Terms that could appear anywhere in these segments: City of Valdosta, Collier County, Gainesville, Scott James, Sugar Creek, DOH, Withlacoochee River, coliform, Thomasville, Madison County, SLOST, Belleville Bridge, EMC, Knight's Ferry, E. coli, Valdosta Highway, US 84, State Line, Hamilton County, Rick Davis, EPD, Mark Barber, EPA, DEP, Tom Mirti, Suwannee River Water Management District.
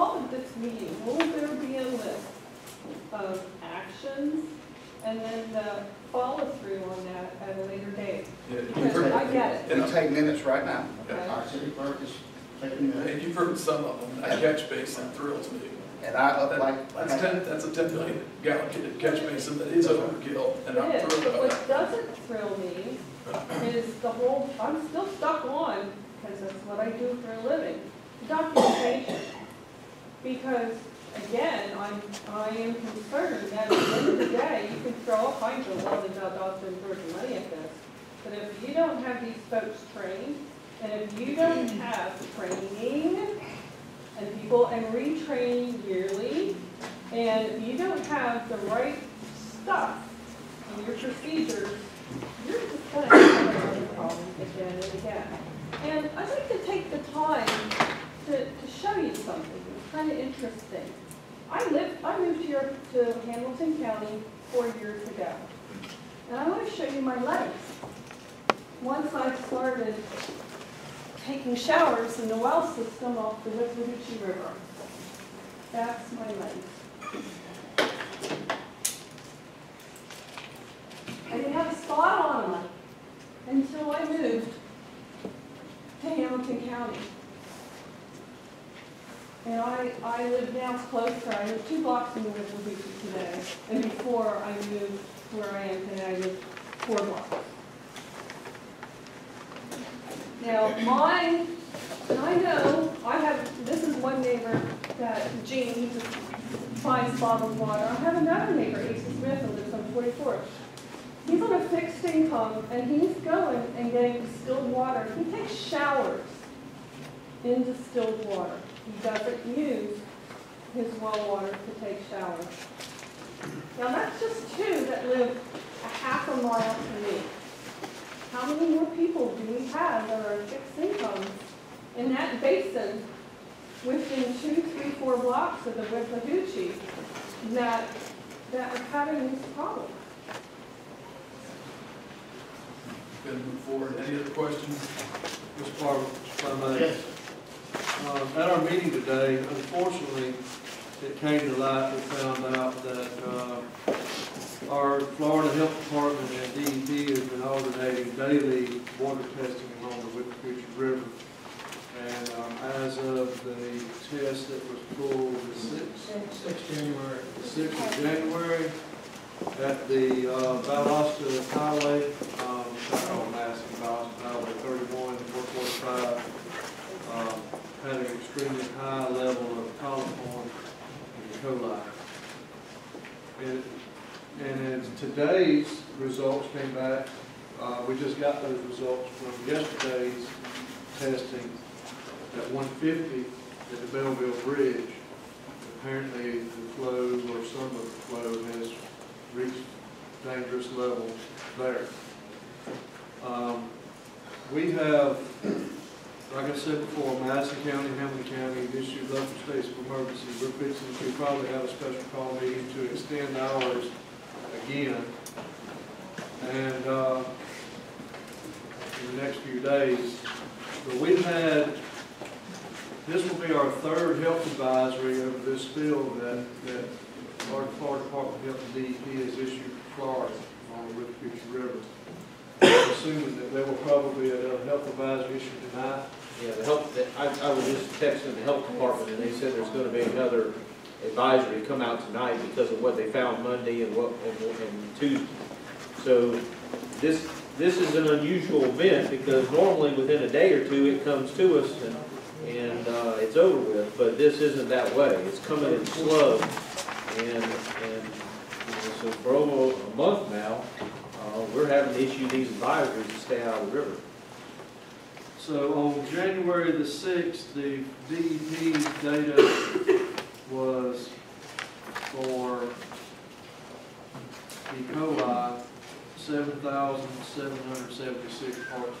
call at this meeting, will there be a list of actions and then the follow through on that at a later date? Yeah, because I get it. We take minutes right now. Okay. Our city clerk is taking minutes. And you've heard some of them. That catch basin thrills me. And that's a 10 million gallon catch basin that is overkill, and I'm thrilled about it. What doesn't thrill me is the whole, I'm still stuck on, because that's what I do for a living, documentation. Because, again, I am concerned that at the end of the day, you can throw all kinds of laws about Valdosta and Georgia money at this. But if you don't have these folks trained, and if you don't have training, and people, and retraining yearly, and if you don't have the right stuff in your procedures, you're just going to have another problem again and again. And I'd like to take the time to show you something that's kind of interesting. I moved here to Hamilton County 4 years ago, and I want to show you my letters. Once I started taking showers in the well system off the Withlacoochee River. That's my life. I didn't have a spot on them until I moved to Hamilton County. And I live now closer. I live 2 blocks from the Withlacoochee today. And before I moved where I am today, I lived 4 blocks. Now, I know, this is one neighbor that Gene just finds bottled water. I have another neighbor, H. Smith, who lives on 44th. He's on a fixed income, and he's going and getting distilled water. He takes showers in distilled water. He doesn't use his well water to take showers. Now, that's just 2 that live a 1/2 mile from me. How many more people do we have that are fixed incomes in that basin within 2, 3, 4 blocks of the Withlacoochee that are having this problem? Going to move forward. Any other questions? Mr. Barber, if I may. Yes. At our meeting today, unfortunately, it came to light, we found out that our Florida Health Department and DEP has been alternating daily water testing along the Withlacoochee River. And as of the test that was pulled the 6th of January, at the Valdosta Highway, Valdosta Highway 31 and 445, had an extremely high level of coliform and coli. And as today's results came back, we just got those results from yesterday's testing at 150 at the Belleville Bridge. Apparently the flow, or some of the flow, has reached dangerous levels there. We have, like I said before, Madison County, Hamilton County, issued local states of emergency. We're fixing to probably have a special call meeting to extend hours again, and in the next few days. But we've had, this will be our 3rd health advisory over this field that our Florida Department of Health and DEP has issued for Florida on the Withlacoochee River. I'm assuming that there will probably be a health advisory issued tonight. Yeah, I was just texting the health department, and they said there's going to be another advisory come out tonight because of what they found Monday and Tuesday. So this is an unusual event because normally within a day or two it comes to us and it's over with. But this isn't that way. It's coming in slow, and so for over a month now we're having to issue these advisories to stay out of the river. So on January the 6th, the DEP data was for E. coli 7,776 parts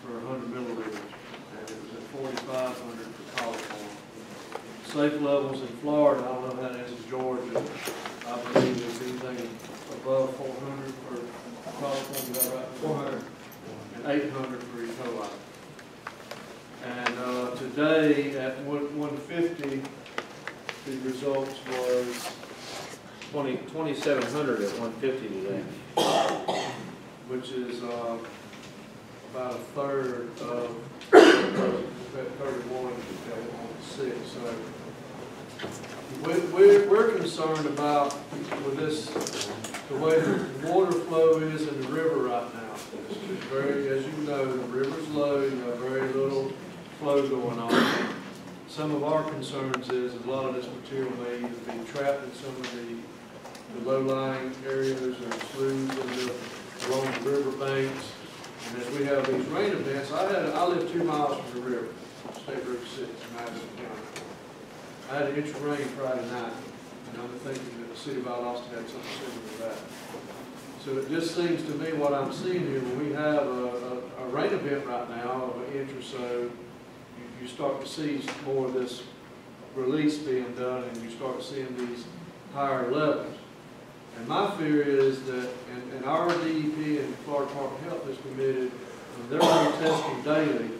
per 100 milliliters, and it was at 4,500 for coliform. Safe levels in Florida, I don't know how that is in Georgia, I believe it's anything above 400 for coliform, is that right? 400. And 800 for E. coli. And today at 150, the results was 2,700 at 150 today, which is about a third of that 31.6. So we're concerned about with this the way the water flow is in the river right now. It's just very, as you know, the river's low. You have very little flow going on. Some of our concerns is a lot of this material may either be trapped in some of the low-lying areas or sloughs along the river banks. And as we have these rain events, I live 2 miles from the river, State Route 6, Madison County. I had an inch of rain Friday night, and I'm thinking that the city of Valdosta had something similar to that. So it just seems to me what I'm seeing here, when we have a rain event right now of an inch or so, you start to see more of this release being done, and you start seeing these higher levels. And my fear is that, and our DEP and Florida Department of Health is committed, they're going to be testing daily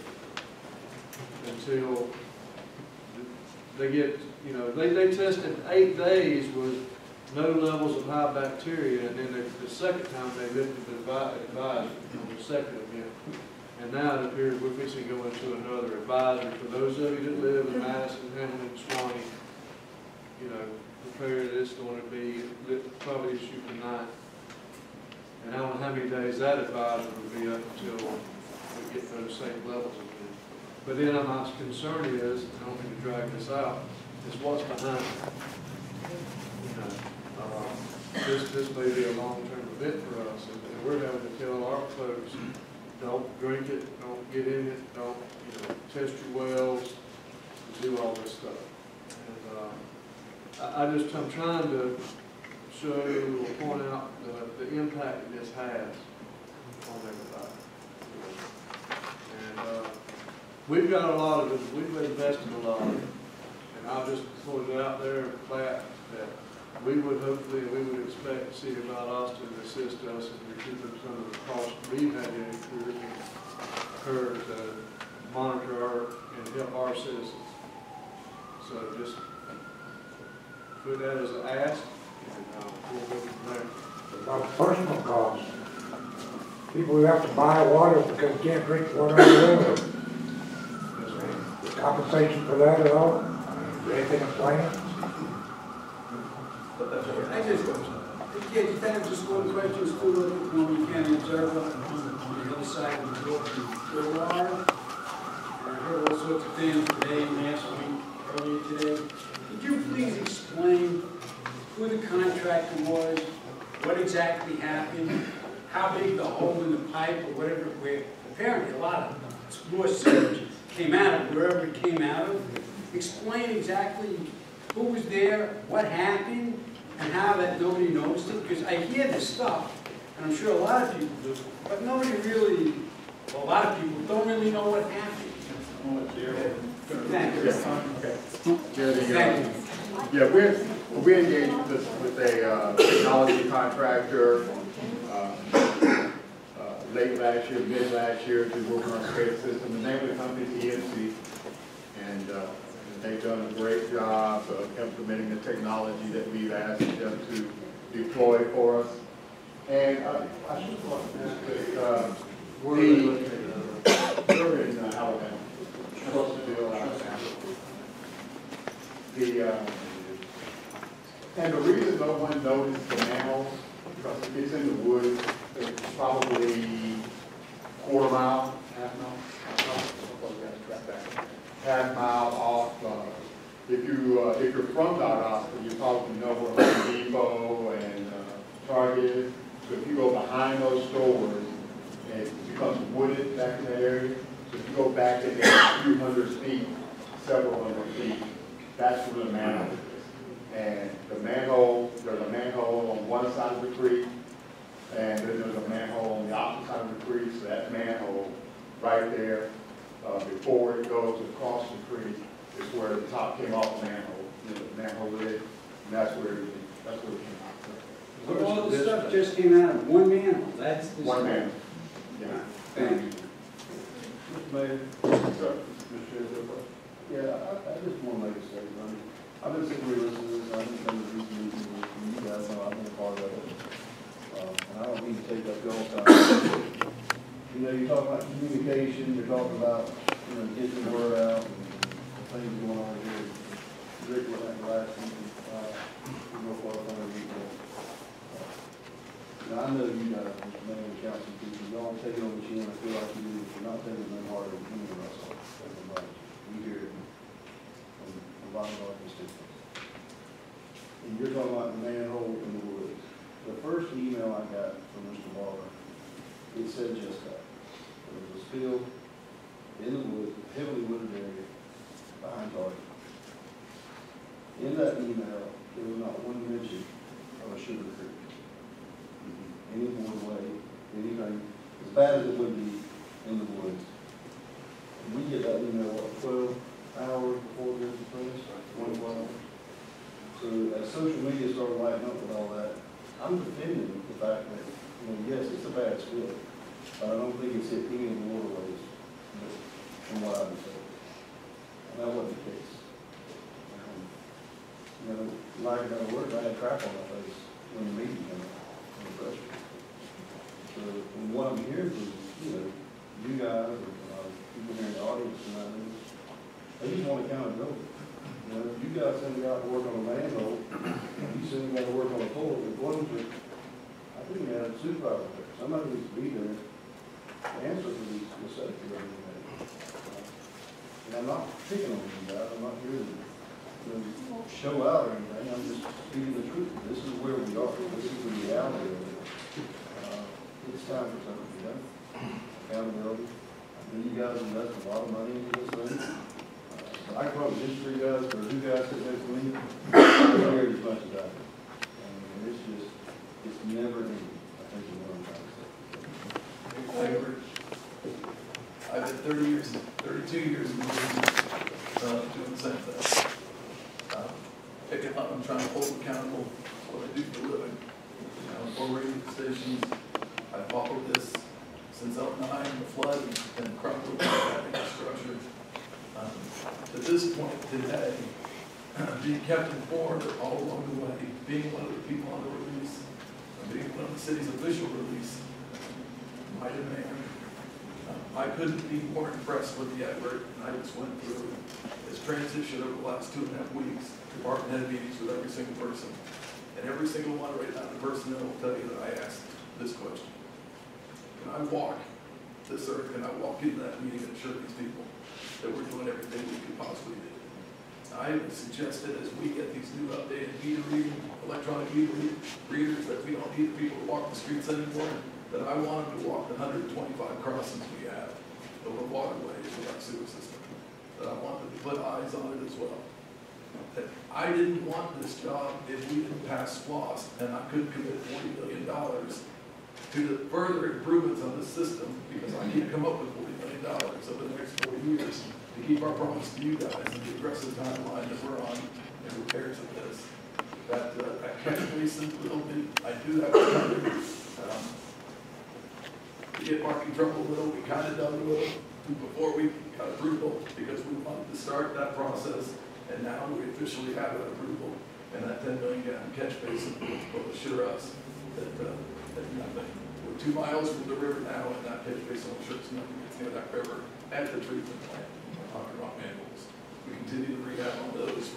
until they get, you know, they tested 8 days with no levels of high bacteria, and then the second time they lifted the advisory on the second event. And now it appears we're fixing to go into another advisory. For those of you that live in Madison, Hamilton, Suwannee, you know, prepare that it's going to be probably issued tonight. And I don't know how many days that advisory will be up until we get those same levels again. But then my concern is, and I don't mean to drag this out, is what's behind it. You know, this may be a long-term event for us, and we're having to tell our folks, don't drink it, don't get in it, don't, you know, test your wells, do all this stuff. And I'm trying to show or point out the impact that this has on everybody. And we've got a lot of it, we've invested a lot of it. And I'll just put it out there, Platt, that we would hopefully, we would expect the city of Valdosta to assist us in recouping some of the costs we've had incurred to monitor and help our citizens. So just put that as an ask, and we'll go from there. About personal costs, people who have to buy water because they can't drink water on the river. Compensation for that at all? Anything in finance? Just one question is still looking for we can observe on the other side of the North Shore. I heard all sorts of things today and last week, earlier today. Could you please explain who the contractor was, what exactly happened, how big the hole in the pipe or whatever, where apparently a lot of more sewage came out of, wherever it came out of. Explain exactly who was there, what happened, and how that nobody noticed it, because I hear this stuff, and I'm sure a lot of people do, but nobody really, well, a lot of people don't really know what happened. Thank you. Yeah, we engaged with a technology contractor late last year, mid last year, to work on a creative system. The name of the company is EMC, and they've done a great job of implementing the technology that we've asked them to deploy for us. And I just want to ask, we're in Alabama, Thomasville, Alabama. And the reason no one noticed the manhole, because it's in the woods, it's probably a quarter mile, half mile off. If you're from Valdosta, you probably know where Home Depot and Target. So if you go behind those stores, it becomes wooded back in that area. So if you go back in there a few hundred feet, several hundred feet, that's where the manhole is. And the manhole, there's a manhole on one side of the creek, and then there's a manhole on the opposite side of the creek. So that manhole right there, before it goes across the creek, is where the top came off the manhole, the manhole lid, and that's where it came out. So all the stuff just came out of one manhole. That's the one manhole. Yeah. Thank you. Mr. Mayor. Mr. Chair, I just want to make a statement. I mean, I've been sitting here listening to this. I've been coming to these meetings and you guys know I've been a part of it. And I don't mean to take up your own time. You know, you're talking about communication, you're talking about, you know, getting the word out and things going on here. Rick was at the last meeting. We're real far from now, I know you guys, Madam Council, y'all take it on the chin. I feel like you do. You're not taking it harder than any of us. You hear it from a lot of our constituents. And you're talking about the manhole in the woods. The first email I got from Mr. Barber, it said just that. There was a spill in the wood, heavily wooded area behind Target. In that email, there was not one mention of a sugar creek. Any way, anything, as bad as it would be in the woods. We get that email, what, 12 hours before this press? 21 hours. So as social media started lighting up with all that, I'm defending the fact that, you know, yes, it's a bad spill, but I don't think it's hit any of the waterways from what I've been told. And that wasn't the case. You know, like another word, I had crap on my face when the meeting came out. So and what I'm hearing from, you know, you guys and people here in the audience tonight, they just want accountability. You know, if you guys send me out to work on a manhole, you send me out to work on a toilet with closure, I think we had a supervisor there. Somebody needs to be there to answer for these mistakes that everything made. And I'm not picking on you guys, I'm not here to show out or anything, I'm just speaking the truth. This is where we are, this is the reality of it. It's time for something to be done. Accountability. I mean, you guys invest a lot of money into this thing. I grew up with history guys, or you guys sit next to me, I hear as much as I do. And it's just, it's never ending. I think you know what I'm trying to say. I've been 30 years, 32 years in the business, doing the same thing. Picking up and trying to hold accountable what I do for a living. You know, four radio stations. I followed this since up in the flood and crop rotation infrastructure. To this point today, being kept informed all along the way, being one of the people on the release, being one of the city's official release, my demand. I couldn't be more impressed with the effort I just went through this transition over the last 2.5 weeks. Department head meetings with every single person, and every single one right now, the personnel will tell you that I asked this question. Can I walk this earth? Can I walk into that meeting and assure these people that we're doing everything we could possibly do? I have suggested as we get these new updated meter reading, electronic meter readers, that we don't need the people to walk the streets anymore, that I want them to walk the 125 crossings we have over waterways in our sewer system, that I want them to put eyes on it as well. That I didn't want this job if we didn't pass SLOST, and I couldn't commit $40 million to the further improvements on the system, because I need to come up with $40 million over the next 4 years to keep our promise to you guys and the aggressive timeline that we're on in repairs of this. That catch basin will be, I do have to get Mark in trouble a little. We kind of done a little before we got approval, because we wanted to start that process, and now we officially have an approval. And that 10 million gallon catch basin will assure us that we're 2 miles from the river now, and that catch basin will assure us nothing gets near that river at the treatment plant. We're talking about manholes. We continue to rehab on those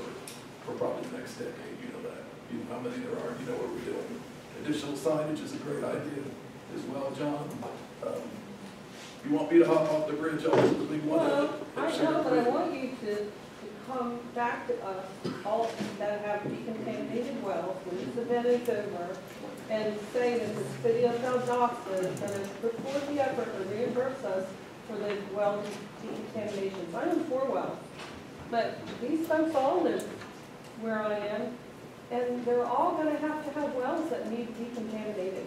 for probably the next decade. You know that. You know how many there are. You know what we're doing. Additional signage is a great idea as well, John. You want me to hop off the bridge? I'll ultimately want to. I know, but I want you to come back to us, all that have decontaminated wells when this event is over, and say that the city of Valdosta is going to report the effort to reimburse us for the well decontaminations. I own 4 wells, but these folks all live where I am, and they're all going to have wells that need decontaminated.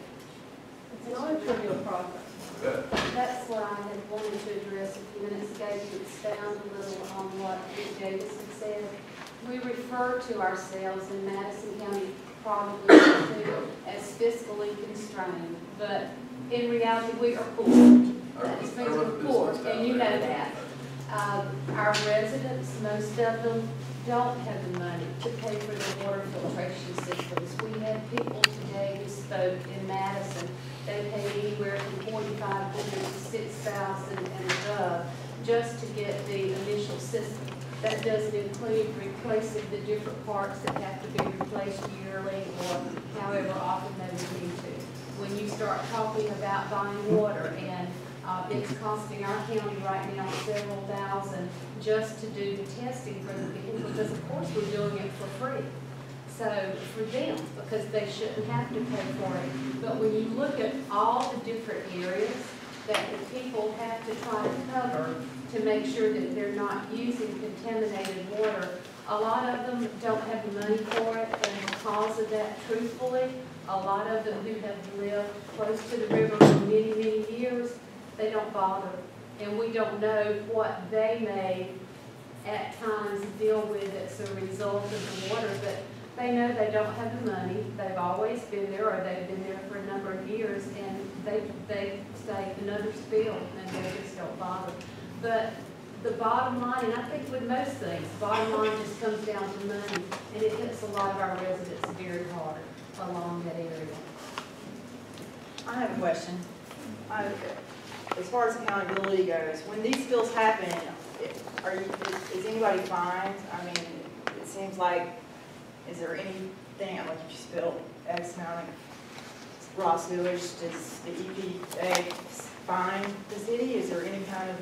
It's not a trivial process. That's what I had wanted to address a few minutes ago, to expound a little on what Rick Davis said. We refer to ourselves in Madison County probably as fiscally constrained, but in reality we are poor. That is, we're poor, and you know that. Our residents, most of them, don't have the money to pay for the water filtration systems. We had people today who spoke in Madison. They paid anywhere from $4,500 to $6,000 and above just to get the initial system. That doesn't include replacing the different parts that have to be replaced yearly or however often they would need to. When you start talking about buying water, and it's costing our county right now several thousand just to do the testing for the people, because of course we're doing it for free. So for them, because they shouldn't have to pay for it. But when you look at all the different areas that the people have to try to cover to make sure that they're not using contaminated water, a lot of them don't have the money for it, and because of that, truthfully, a lot of them who have lived close to the river for many, many years, they don't bother. And we don't know what they may at times deal with as a result of the water, but they know they don't have the money. They've always been there, or they've been there for a number of years, and they say another spill, and they just don't bother. But the bottom line, and I think with most things, bottom line just comes down to money, and it hits a lot of our residents very hard along that area. I have a question. As far as accountability goes, when these spills happen, is anybody fined? I mean, it seems like, is there anything, like if you spill X amount of raw sewage, does the EPA fine the city? Is there any kind of...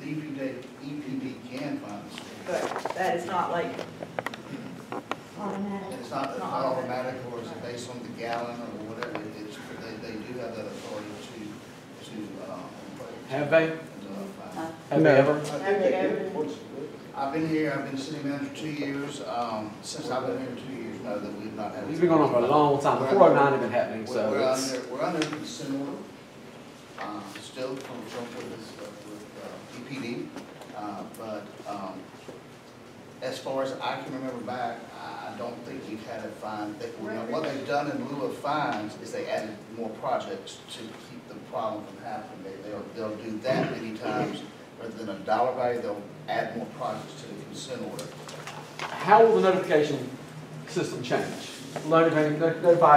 The EPD can fine the city. But that is not like... automatic. It's not automatic, or it's based on the gallon or whatever. It's, they do have that authority to have they? Have they ever? I've been here. I've been city manager 2 years. Since I've been here 2 years, no, that we've not had. He's been going on for a long time. 409 has been happening. So we're under similar still with EPD, but as far as I can remember back, I don't think we've had a fine. What they've done in lieu of fines is they added more projects to keep the problem from happening. They'll do that many times rather than a dollar value. They'll add more projects to the consent order. How will the notification system change? Notifying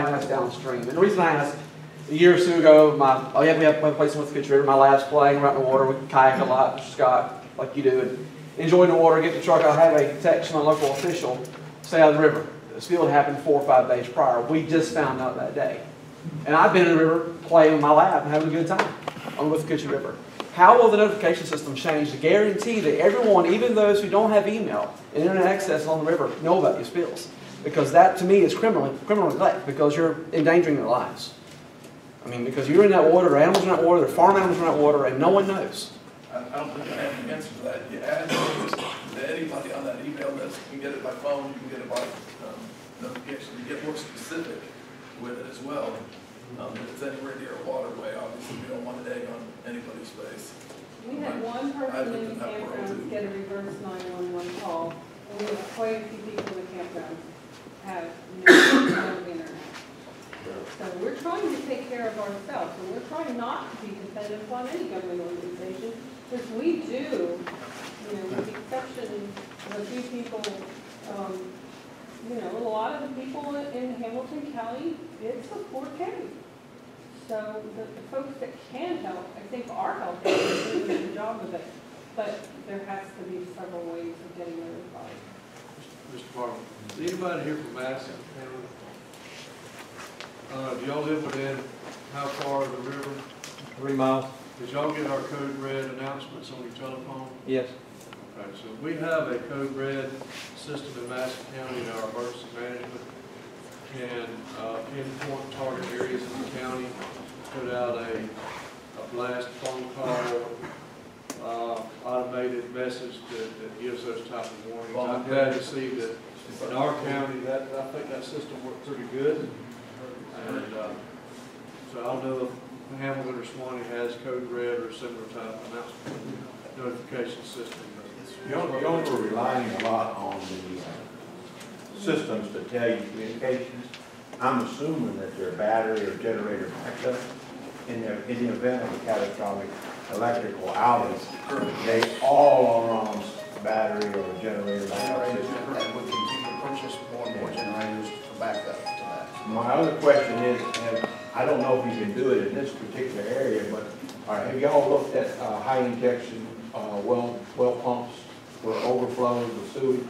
us downstream. And the reason I asked, a year or two ago, we have one place in Withlacoochee River. My lab's playing around the water. We kayak a lot, Scott, like you do, and enjoying the water. Get the truck. I have a text from a local official. Stay out of the river. The spill had happened 4 or 5 days prior. We just found out that day. And I've been in the river playing with my lab and having a good time on the Withlacoochee River. How will the notification system change to guarantee that everyone, even those who don't have email and internet access on the river, know about your spills? Because that, to me, is criminal neglect, because you're endangering their lives. I mean, because you're in that water, their animals are in that water, their farm animals are in that water, and no one knows. I don't think I have an answer for that. You add to anybody on that email list. You can get it by phone, you can get it by notification. You get more specific with it as well. If it's anywhere near a waterway, obviously we don't want it egg on anybody's face. We had one person in the campground get a reverse 911 call, and we had quite a few people in the campground have no internet. So we're trying to take care of ourselves, and we're trying not to be dependent upon any government organization, because we do, with the exception of a few people, a lot of the people in Hamilton County, it's a poor county. So the folks that can help, I think, are helping. They're doing a good job of it. But there has to be several ways of getting rid of it. Mr. Barber, is anybody here from Madison County? Do y'all live within how far of the river? 3 miles. Did y'all get our code red announcements on your telephone? Yes. Okay, so we have a code red system in Madison County in our emergency management, and pinpoint target areas in the county, put out a blast phone call, automated message that gives those type of warnings. I'm glad to see that in our county, I think that system worked pretty good. And so I don't know if Hamilton or Suwannee has code red or similar type announcement notification system. Y'all were relying a lot on the systems to tell you communications. I'm assuming that there are battery or generator backup in the event of a catastrophic electrical outlets, they all are on battery or generator backup. And we can purchase more and more generators for backup to that. My other question is, and I don't know if you can do it in this particular area, but have y'all looked at high injection well pumps for overflows of sewage?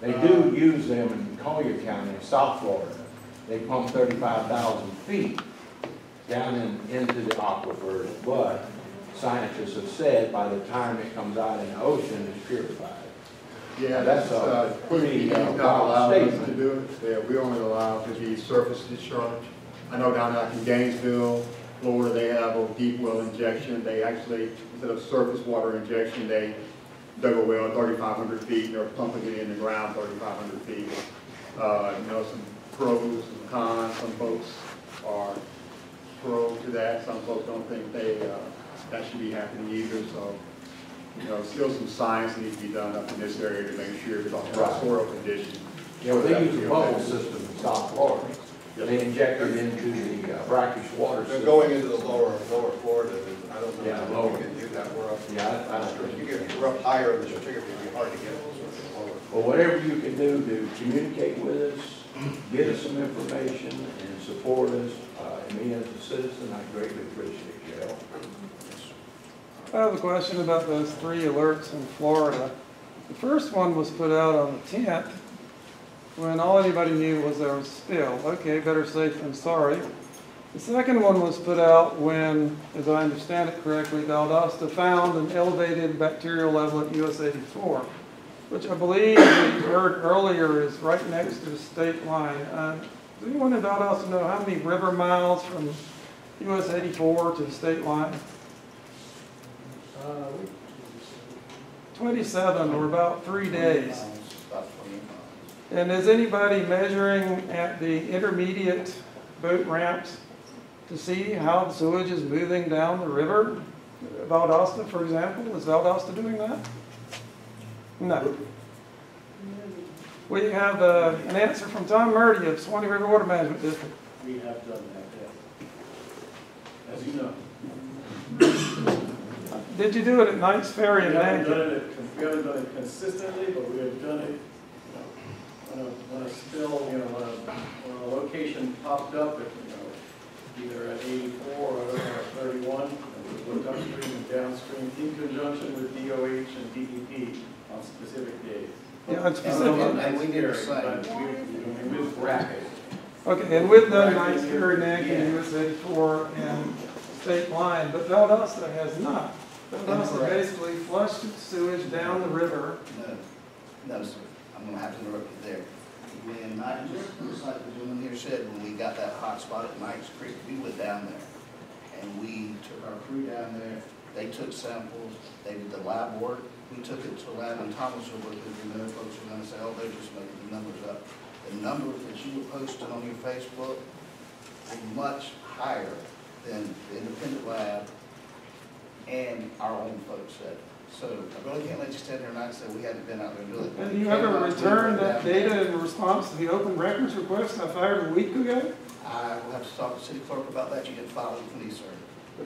They do use them in Collier County, in South Florida. They pump 35,000 feet down into the aquifer, but scientists have said by the time it comes out in the ocean, it's purified. Yeah, that's a pretty wild statement. To do it. Yeah, we only allow to be surface discharge. I know down in Gainesville, Florida, they have a deep well injection. They actually, instead of surface water injection, they dug a well 3,500 feet, and they're pumping it in the ground 3,500 feet. You know, some pros, some cons. Some folks are pro to that. Some folks don't think they that should be happening either. So, you know, still some science needs to be done up in this area to make sure it's on the soil condition. Yeah, well, they use a bubble system in South Florida. They inject it into the brackish water. They're going into the lower Florida. I don't know how you can do that. We're up. Yeah, I don't know. We're up higher in the certificate. It'd be hard to get those lower. Well, whatever you can do to communicate with us, get us some information, and support us. And me as a citizen, I greatly appreciate your help. I have a question about those three alerts in Florida. The first one was put out on the 10th. When all anybody knew was there was spill. Okay, better safe than sorry. The second one was put out when, as I understand it correctly, Valdosta found an elevated bacterial level at US 84, which I believe we heard earlier is right next to the state line. Does anyone in Valdosta know how many river miles from US 84 to the state line? 27, or about 3 days. And is anybody measuring at the intermediate boat ramps to see how the sewage is moving down the river? Valdosta, for example, is Valdosta doing that? No. We have an answer from Tom Mirti of Suwannee River Water Management District. We have done that, as you know. Did you do it at Knight's Ferry in Manhattan? We haven't done it consistently, but we have done it. When a spill, you know, when a location popped up, you know, either at 84 or at 31, and we looked upstream and downstream in conjunction with DOH and DEP on specific days. Yeah, on specific days. And we did our site. With rapid. Okay, and with the Knight's Ferry and US 84 and state line, but Valdosta has not. Valdosta basically flushed sewage down the river. No, sir. I'm going to have to interrupt you there. When I just like the gentleman here said, when we got that hot spot at Mike's Creek, we went down there, and we took our crew down there. They took samples. They did the lab work. We took it to the lab in Thomasville because we know folks are going to say, oh, they're just making the numbers up. The number that you were posting on your Facebook is much higher than the independent lab and our own folks said. So I really can't let you stand here and say we hadn't been out there doing it. Have you ever returned that data in response to the open records request I fired a week ago? I will have to talk to the city clerk about that. You didn't file it with me, sir.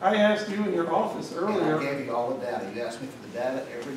I asked you in your office earlier. And I gave you all the data. You asked me for the data every